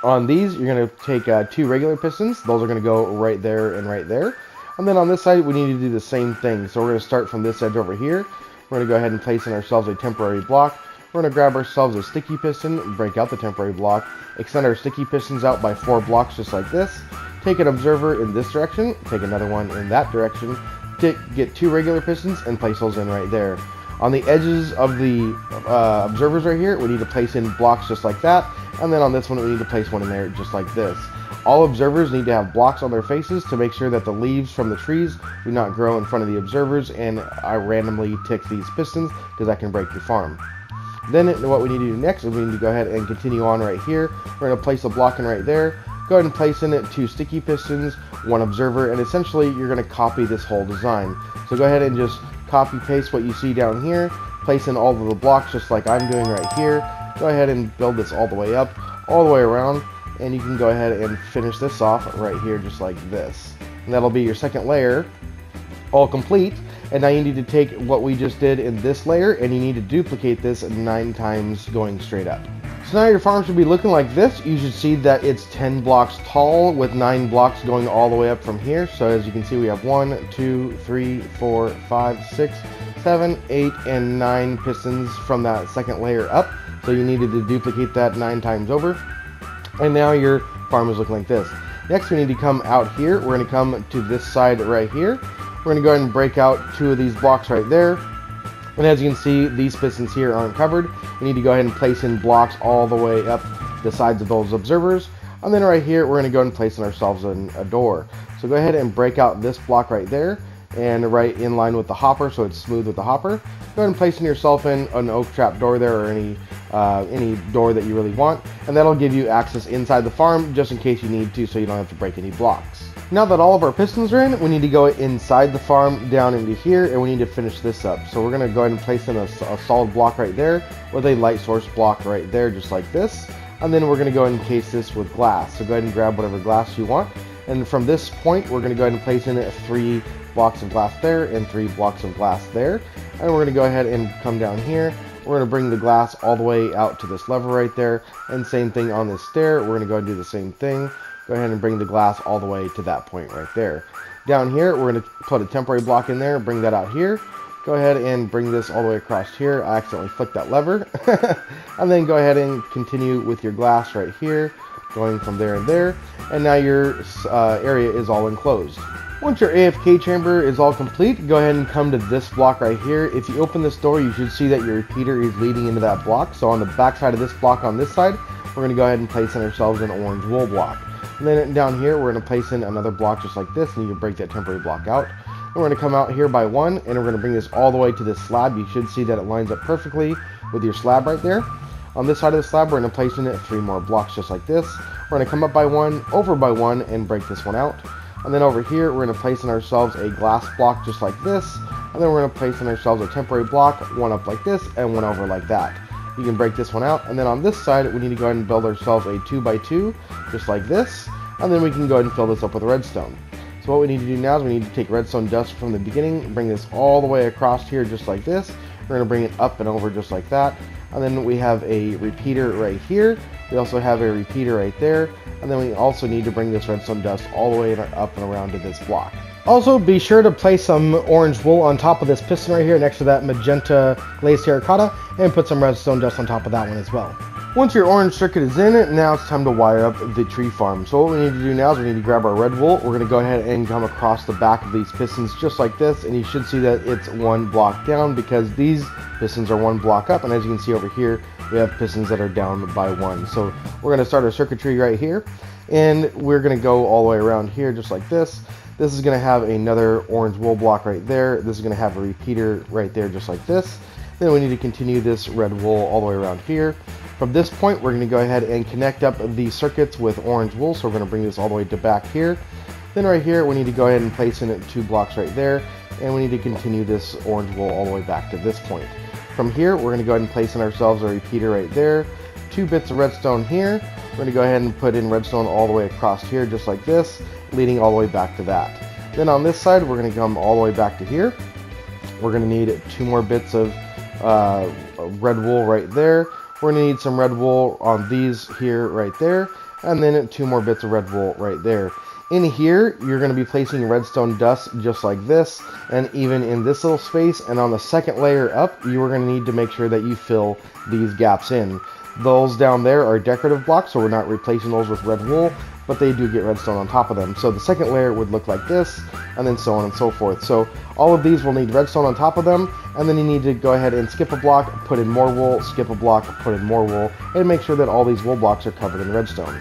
On these, you're going to take 2 regular pistons. Those are going to go right there and right there. And then on this side, we need to do the same thing. So we're going to start from this edge over here. We're going to go ahead and place in ourselves a temporary block. We're going to grab ourselves a sticky piston, break out the temporary block, extend our sticky pistons out by 4 blocks just like this, take an observer in this direction, take another one in that direction, get 2 regular pistons and place those in right there. On the edges of the observers right here, we need to place in blocks just like that, and then on this one we need to place one in there just like this. All observers need to have blocks on their faces to make sure that the leaves from the trees do not grow in front of the observers, and I randomly tick these pistons because that can break your farm. Then what we need to do next is we need to go ahead and continue on right here. We're going to place a block in right there. Go ahead and place in it 2 sticky pistons, 1 observer, and essentially you're going to copy this whole design. So go ahead and just copy paste what you see down here. Place in all of the blocks just like I'm doing right here. Go ahead and build this all the way up, all the way around, and you can go ahead and finish this off right here just like this. And that'll be your second layer, all complete. And now you need to take what we just did in this layer and you need to duplicate this 9 times going straight up. So now your farm should be looking like this. You should see that it's 10 blocks tall with 9 blocks going all the way up from here. So as you can see, we have 1, 2, 3, 4, 5, 6, 7, 8, and 9 pistons from that second layer up. So you needed to duplicate that 9 times over. And now your farm is looking like this. Next, we need to come out here. We're going to come to this side right here. We're going to go ahead and break out 2 of these blocks right there. And as you can see, these pistons here aren't covered. We need to go ahead and place in blocks all the way up the sides of those observers. And then right here, we're going to go ahead and place in ourselves a door. So go ahead and break out this block right there and right in line with the hopper so it's smooth with the hopper. Go ahead and place in yourself in an oak trap door there or any door that you really want. And that'll give you access inside the farm just in case you need to, so you don't have to break any blocks. Now that all of our pistons are in, we need to go inside the farm down into here and we need to finish this up. So we're going to go ahead and place in a solid block right there with a light source block right there just like this. And then we're going to go ahead and encase this with glass. So go ahead and grab whatever glass you want. And from this point, we're going to go ahead and place in 3 blocks of glass there and 3 blocks of glass there. And we're going to go ahead and come down here. We're going to bring the glass all the way out to this lever right there. And same thing on this stair. We're going to go ahead and do the same thing. Go ahead and bring the glass all the way to that point right there. Down here, we're going to put a temporary block in there, bring that out here. Go ahead and bring this all the way across here. I accidentally flicked that lever. And then go ahead and continue with your glass right here, going from there and there. And now your area is all enclosed. Once your AFK chamber is all complete, go ahead and come to this block right here. If you open this door, you should see that your repeater is leading into that block. So on the back side of this block on this side, we're going to go ahead and place in ourselves an orange wool block. And then down here, we're going to place in another block just like this, and you can break that temporary block out. And we're going to come out here by 1, and we're going to bring this all the way to this slab. You should see that it lines up perfectly with your slab right there. On this side of the slab, we're going to place in 3 more blocks just like this. We're going to come up by 1, over by 1, and break this one out. And then over here, we're going to place in ourselves a glass block just like this. And then we're going to place in ourselves a temporary block, one up like this, and one over like that. You can break this one out, and then on this side we need to go ahead and build ourselves a 2x2 just like this, and then we can go ahead and fill this up with redstone. So what we need to do now is we need to take redstone dust from the beginning, bring this all the way across here just like this. We're going to bring it up and over just like that, and then we have a repeater right here. We also have a repeater right there, and then we also need to bring this redstone dust all the way up and around to this block. Also, be sure to place some orange wool on top of this piston right here next to that magenta glazed terracotta, and put some redstone dust on top of that one as well. Once your orange circuit is in, now it's time to wire up the tree farm. So what we need to do now is we need to grab our red wool. We're going to go ahead and come across the back of these pistons just like this, and you should see that it's 1 block down because these pistons are 1 block up, and as you can see over here, we have pistons that are down by 1. So we're going to start our circuitry right here, and we're going to go all the way around here just like this. This is going to have another orange wool block right there. This is going to have a repeater right there just like this. Then we need to continue this red wool all the way around here. From this point, we're going to go ahead and connect up the circuits with orange wool. So we're going to bring this all the way to back here. Then right here, we need to go ahead and place in 2 blocks right there. And we need to continue this orange wool all the way back to this point. From here, we're going to go ahead and place in ourselves a repeater right there. 2 bits of redstone here. We're going to go ahead and put in redstone all the way across here just like this, leading all the way back to that. Then on this side, we're going to come all the way back to here. We're going to need 2 more bits of red wool right there. We're going to need some red wool on these here right there, and then 2 more bits of red wool right there. In here, you're going to be placing redstone dust just like this, and even in this little space, and on the second layer up, you are going to need to make sure that you fill these gaps in. Those down there are decorative blocks, so we're not replacing those with red wool, but they do get redstone on top of them. So the second layer would look like this, and then so on and so forth. So all of these will need redstone on top of them, and then you need to go ahead and skip a block, put in more wool, skip a block, put in more wool, and make sure that all these wool blocks are covered in redstone.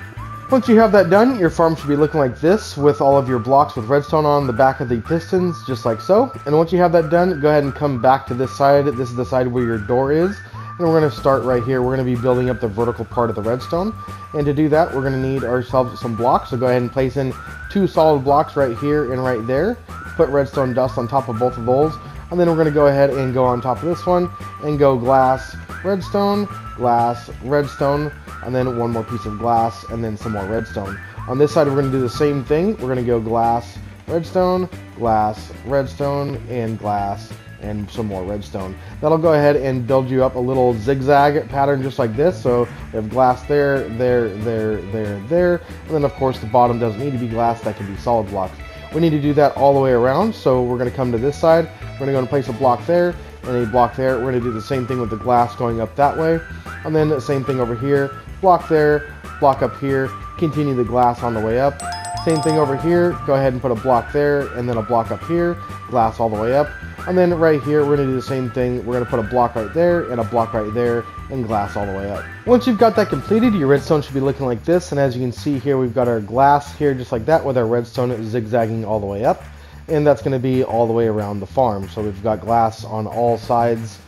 Once you have that done, your farm should be looking like this, with all of your blocks with redstone on the back of the pistons, just like so. And once you have that done, go ahead and come back to this side. This is the side where your door is. And we're going to start right here. We're going to be building up the vertical part of the redstone. And to do that, we're going to need ourselves some blocks. So go ahead and place in two solid blocks right here and right there. Put redstone dust on top of both of those. And then we're going to go ahead and go on top of this one and go glass, redstone, and then one more piece of glass and then some more redstone. On this side, we're going to do the same thing. We're going to go glass, redstone, and glass, and some more redstone. That'll go ahead and build you up a little zigzag pattern just like this. So we have glass there, there. And then of course the bottom doesn't need to be glass, that can be solid blocks. We need to do that all the way around. So we're gonna come to this side, we're gonna go and place a block there and a block there. We're gonna do the same thing with the glass going up that way. And then the same thing over here, block there, block up here, continue the glass on the way up. Same thing over here, go ahead and put a block there and then a block up here, glass all the way up. And then right here, we're gonna do the same thing. We're gonna put a block right there and a block right there and glass all the way up. Once you've got that completed, your redstone should be looking like this. And as you can see here, we've got our glass here just like that with our redstone zigzagging all the way up. And that's gonna be all the way around the farm. So we've got glass on all sides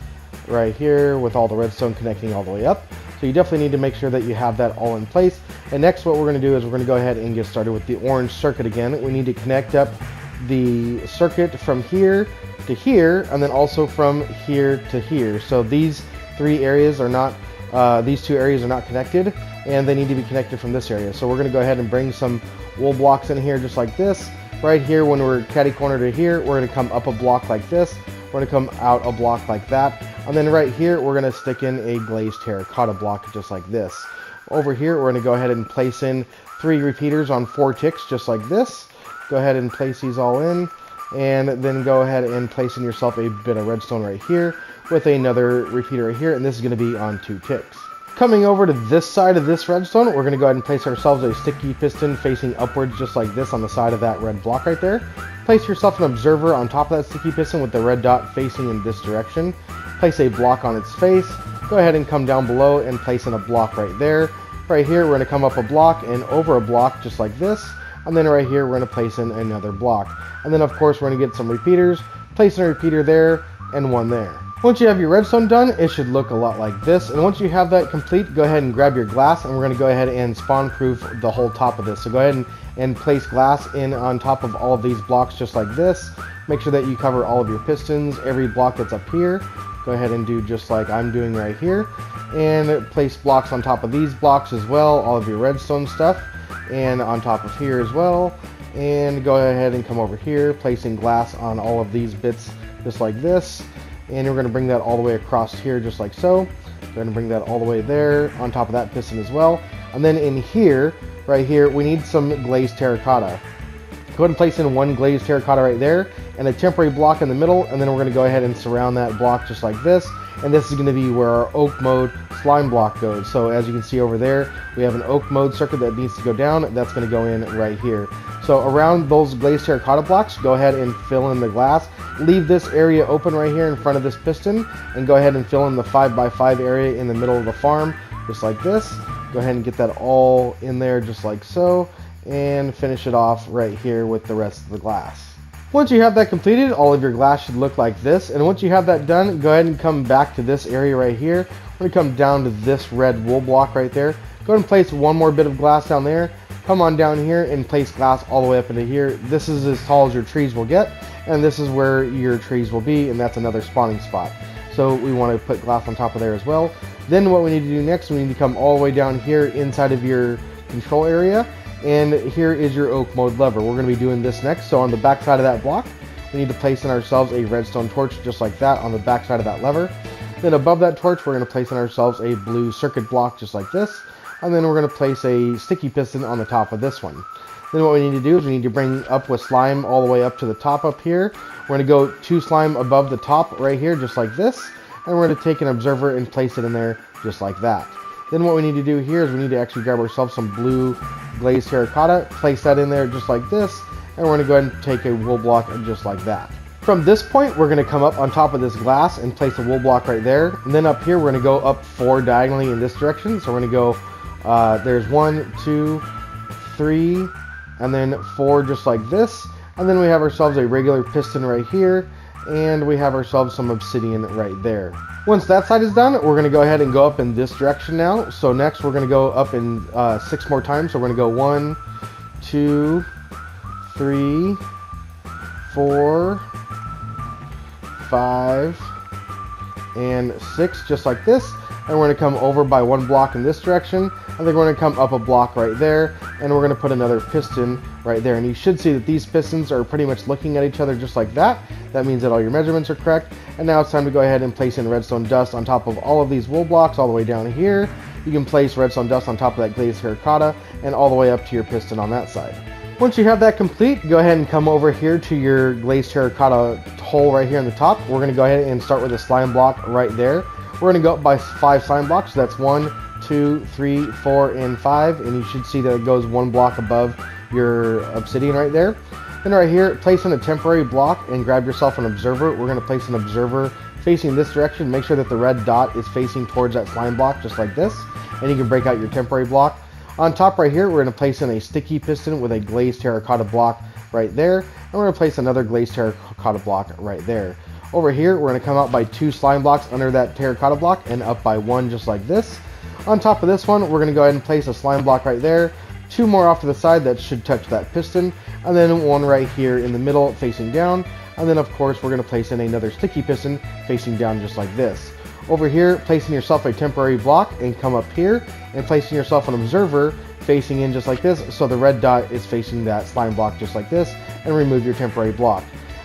right here with all the redstone connecting all the way up. So you definitely need to make sure that you have that all in place. And next what we're gonna do is we're gonna go ahead and get started with the orange circuit again. We need to connect up the circuit from here to here, and then also from here to here. So these three areas are not, these two areas are not connected, and they need to be connected from this area. So we're gonna go ahead and bring some wool blocks in here just like this. Right here, when we're catty corner to here, we're gonna come up a block like this. We're gonna come out a block like that. And then right here, we're gonna stick in a glazed terracotta block just like this. Over here, we're gonna go ahead and place in three repeaters on four ticks just like this. Go ahead and place these all in, and then go ahead and place in yourself a bit of redstone right here with another repeater right here, and this is going to be on two ticks. Coming over to this side of this redstone, we're going to go ahead and place ourselves a sticky piston facing upwards just like this on the side of that red block right there. Place yourself an observer on top of that sticky piston with the red dot facing in this direction. Place a block on its face. Go ahead and come down below and place in a block right there. Right here, we're going to come up a block and over a block just like this. And then right here, we're gonna place in another block. And then of course, we're gonna get some repeaters, place in a repeater there and one there. Once you have your redstone done, it should look a lot like this. And once you have that complete, go ahead and grab your glass, and we're gonna go ahead and spawn proof the whole top of this. So go ahead and place glass in on top of all of these blocks just like this. Make sure that you cover all of your pistons, every block that's up here. Go ahead and do just like I'm doing right here. And place blocks on top of these blocks as well, all of your redstone stuff. And on top of here as well, and go ahead and come over here, placing glass on all of these bits just like this, and we're going to bring that all the way across here just like so. We're going to bring that all the way there on top of that piston as well, and then in here right here we need some glazed terracotta. Go ahead and place in one glazed terracotta right there and a temporary block in the middle, and then we're going to go ahead and surround that block just like this. And this is going to be where our oak mode slime block goes. So as you can see over there, we have an oak mode circuit that needs to go down. That's going to go in right here. So around those glazed terracotta blocks, go ahead and fill in the glass. Leave this area open right here in front of this piston, and go ahead and fill in the 5x5 area in the middle of the farm, just like this. Go ahead and get that all in there just like so, and finish it off right here with the rest of the glass. Once you have that completed, all of your glass should look like this. And once you have that done, go ahead and come back to this area right here. We're gonna come down to this red wool block right there. Go ahead and place one more bit of glass down there. Come on down here and place glass all the way up into here. This is as tall as your trees will get, and this is where your trees will be, and that's another spawning spot. So we want to put glass on top of there as well. Then what we need to do next, we need to come all the way down here inside of your control area. And here is your oak mode lever. We're going to be doing this next. So on the back side of that block, we need to place in ourselves a redstone torch just like that on the back side of that lever. Then above that torch, we're going to place in ourselves a blue circuit block just like this. And then we're going to place a sticky piston on the top of this one. Then what we need to do is we need to bring up with slime all the way up to the top up here. We're going to go two slime above the top right here, just like this. And we're going to take an observer and place it in there just like that. Then what we need to do here is we need to actually grab ourselves some blue glazed terracotta, place that in there just like this, and we're going to go ahead and take a wool block and just like that. From this point, we're going to come up on top of this glass and place a wool block right there. And then up here, we're going to go up four diagonally in this direction. So we're going to go, there's 1, 2, 3, and then 4 just like this. And then we have ourselves a regular piston right here, and we have ourselves some obsidian right there. Once that side is done, we're going to go ahead and go up in this direction now. So next we're going to go up in 6 more times. So we're going to go 1, 2, 3, 4, 5, and 6 just like this. And we're going to come over by 1 block in this direction. I think we're going to come up a block right there, and we're going to put another piston right there. And you should see that these pistons are pretty much looking at each other just like that. That means that all your measurements are correct. And now it's time to go ahead and place in redstone dust on top of all of these wool blocks all the way down here. You can place redstone dust on top of that glazed terracotta and all the way up to your piston on that side. Once you have that complete, go ahead and come over here to your glazed terracotta hole right here on the top. We're going to go ahead and start with a slime block right there. We're going to go up by 5 slime blocks. So that's 1, 2, 3, 4, and 5. And you should see that it goes 1 block above your obsidian right there. Then right here, place in a temporary block and grab yourself an observer. We're going to place an observer facing this direction. Make sure that the red dot is facing towards that slime block just like this. And you can break out your temporary block. On top right here, we're going to place in a sticky piston with a glazed terracotta block right there. And we're going to place another glazed terracotta block right there. Over here, we're going to come out by 2 slime blocks under that terracotta block and up by 1 just like this. On top of this one, we're going to go ahead and place a slime block right there, 2 more off to the side that should touch that piston, and then 1 right here in the middle facing down. And then of course, we're going to place in another sticky piston facing down just like this. Over here, placing yourself a temporary block and come up here and placing yourself an observer facing in just like this. So the red dot is facing that slime block just like this, and remove your temporary block.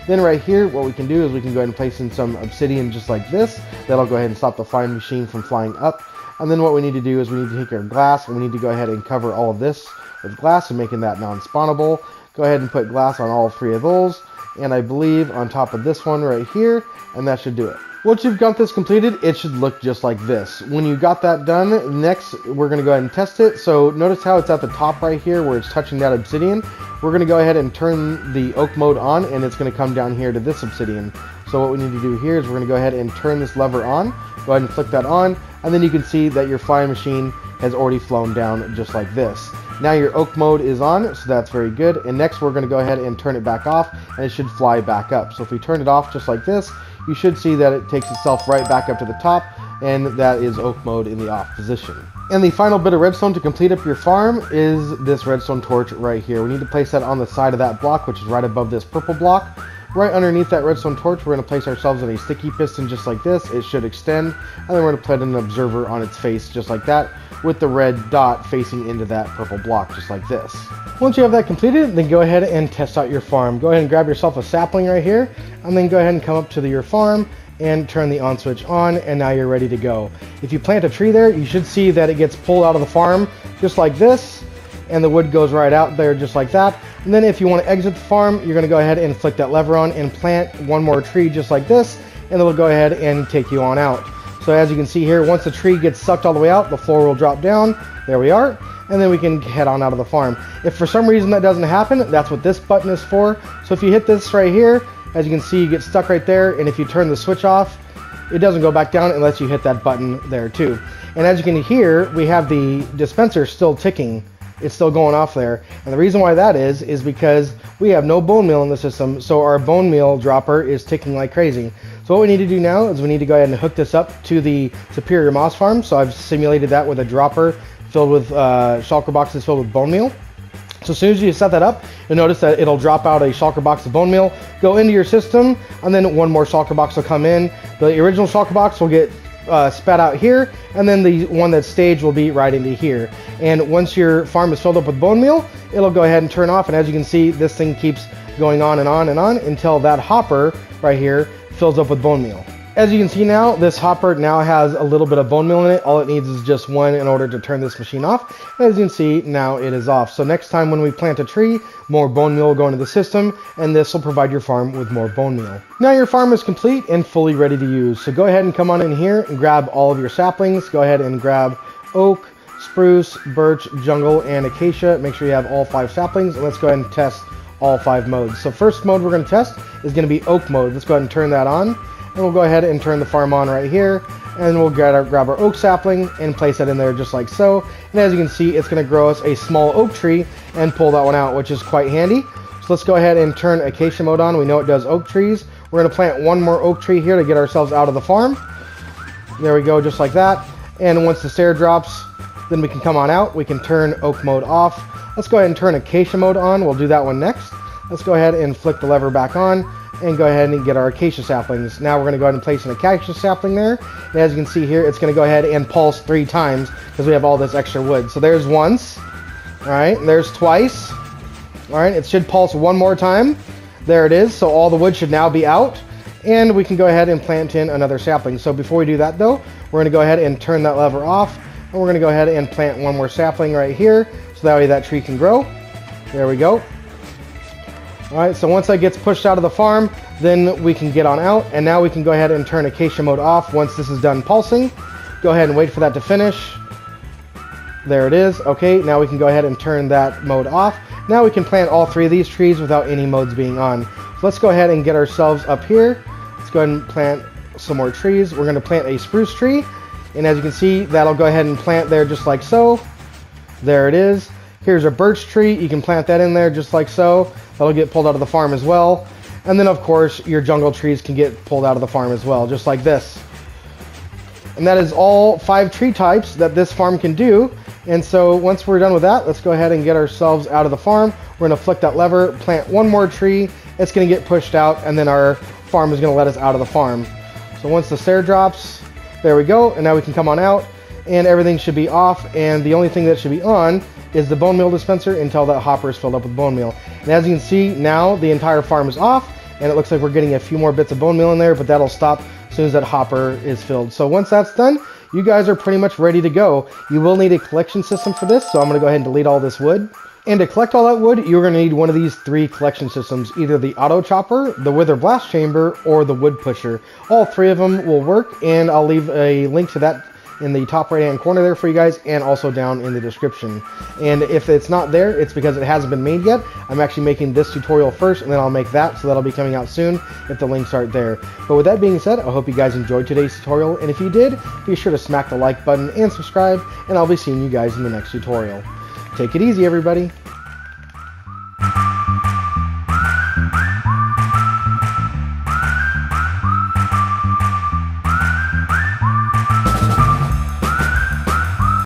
Then right here, what we can do is we can go ahead and place in some obsidian just like this. That'll go ahead and stop the flying machine from flying up. And then what we need to do is we need to take our glass and we need to go ahead and cover all of this with glass and making that non-spawnable. Go ahead and put glass on all 3 of those. And I believe on top of this one right here, and that should do it. Once you've got this completed, it should look just like this. When you got that done, next we're going to go ahead and test it. So notice how it's at the top right here where it's touching that obsidian. We're going to go ahead and turn the oak mode on, and it's going to come down here to this obsidian. So what we need to do here is we're going to go ahead and turn this lever on. Go ahead and flick that on, and then you can see that your flying machine has already flown down just like this. Now your oak mode is on, so that's very good. And next we're going to go ahead and turn it back off, and it should fly back up. So if we turn it off just like this, you should see that it takes itself right back up to the top, and that is oak mode in the off position. And the final bit of redstone to complete up your farm is this redstone torch right here. We need to place that on the side of that block, which is right above this purple block. Right underneath that redstone torch, we're going to place ourselves in a sticky piston just like this. It should extend, and then we're going to put an observer on its face just like that, with the red dot facing into that purple block just like this. Once you have that completed, then go ahead and test out your farm. Go ahead and grab yourself a sapling right here, and then go ahead and come up to your farm and turn the on switch on, and now you're ready to go. If you plant a tree there, you should see that it gets pulled out of the farm just like this, and the wood goes right out there just like that. And then if you want to exit the farm, you're going to go ahead and flick that lever on and plant 1 more tree just like this, and it'll go ahead and take you on out. So as you can see here, once the tree gets sucked all the way out, the floor will drop down. There we are. And then we can head on out of the farm. If for some reason that doesn't happen, that's what this button is for. So if you hit this right here, as you can see, you get stuck right there. And if you turn the switch off, it doesn't go back down unless you hit that button there too. And as you can hear, we have the dispenser still ticking. It's still going off there. And the reason why that is because we have no bone meal in the system. So our bone meal dropper is ticking like crazy. So what we need to do now is we need to go ahead and hook this up to the Superior Moss Farm. So I've simulated that with a dropper filled with shulker boxes filled with bone meal. So as soon as you set that up, you'll notice that it'll drop out a shulker box of bone meal, go into your system, and then 1 more shulker box will come in. The original shulker box will get spat out here, and then the one that's staged will be right into here. And once your farm is filled up with bone meal, it'll go ahead and turn off, and as you can see, this thing keeps going on and on and on until that hopper right here fills up with bone meal. As you can see now, this hopper now has a little bit of bone meal in it. All it needs is just one in order to turn this machine off. And as you can see, now it is off. So next time when we plant a tree, more bone meal will go into the system, and this will provide your farm with more bone meal. Now your farm is complete and fully ready to use. So go ahead and come on in here and grab all of your saplings. Go ahead and grab oak, spruce, birch, jungle, and acacia. Make sure you have all 5 saplings, and let's go ahead and test all 5 modes. So first mode we're going to test is going to be oak mode. Let's go ahead and turn that on. And we'll go ahead and turn the farm on right here, and we'll grab our oak sapling and place that in there just like so. And as you can see, it's going to grow us a small oak tree and pull that one out, which is quite handy. So let's go ahead and turn acacia mode on. We know it does oak trees. We're going to plant one more oak tree here to get ourselves out of the farm. There we go, just like that. And once the stair drops, then we can come on out. We can turn oak mode off. Let's go ahead and turn acacia mode on. We'll do that one next. Let's go ahead and flick the lever back on and go ahead and get our acacia saplings. Now we're going to go ahead and place an acacia sapling there. And as you can see here, it's going to go ahead and pulse 3 times because we have all this extra wood. So there's once, all right, and there's twice, all right, it should pulse one more time. There it is, so all the wood should now be out, and we can go ahead and plant in another sapling. So before we do that though, we're going to go ahead and turn that lever off, and we're going to go ahead and plant one more sapling right here, so that way that tree can grow. There we go. All right, so once that gets pushed out of the farm, then we can get on out, and now we can go ahead and turn acacia mode off once this is done pulsing. Go ahead and wait for that to finish. There it is. Okay, now we can go ahead and turn that mode off. Now we can plant all 3 of these trees without any modes being on. So let's go ahead and get ourselves up here. Let's go ahead and plant some more trees. We're going to plant a spruce tree, and as you can see, that'll go ahead and plant there just like so. There it is. Here's a birch tree. You can plant that in there just like so. That'll get pulled out of the farm as well. And then of course your jungle trees can get pulled out of the farm as well, just like this. And that is all 5 tree types that this farm can do. And so once we're done with that, let's go ahead and get ourselves out of the farm. We're gonna flick that lever, plant one more tree, it's gonna get pushed out, and then our farm is gonna let us out of the farm. So once the stair drops, there we go, and now we can come on out, and everything should be off, and the only thing that should be on is the bone meal dispenser until that hopper is filled up with bone meal. And as you can see, now the entire farm is off, and it looks like we're getting a few more bits of bone meal in there, but that'll stop as soon as that hopper is filled. So once that's done, you guys are pretty much ready to go. You will need a collection system for this, so I'm gonna go ahead and delete all this wood. And to collect all that wood, you're gonna need one of these 3 collection systems, either the Auto Chopper, the Wither Blast Chamber, or the Wood Pusher. All 3 of them will work, and I'll leave a link to that in the top right hand corner there for you guys, and also down in the description. And if it's not there, it's because it hasn't been made yet. I'm actually making this tutorial first, and then I'll make that, so that'll be coming out soon if the links aren't there. But with that being said, I hope you guys enjoyed today's tutorial, and if you did, be sure to smack the like button and subscribe, and I'll be seeing you guys in the next tutorial. Take it easy, everybody.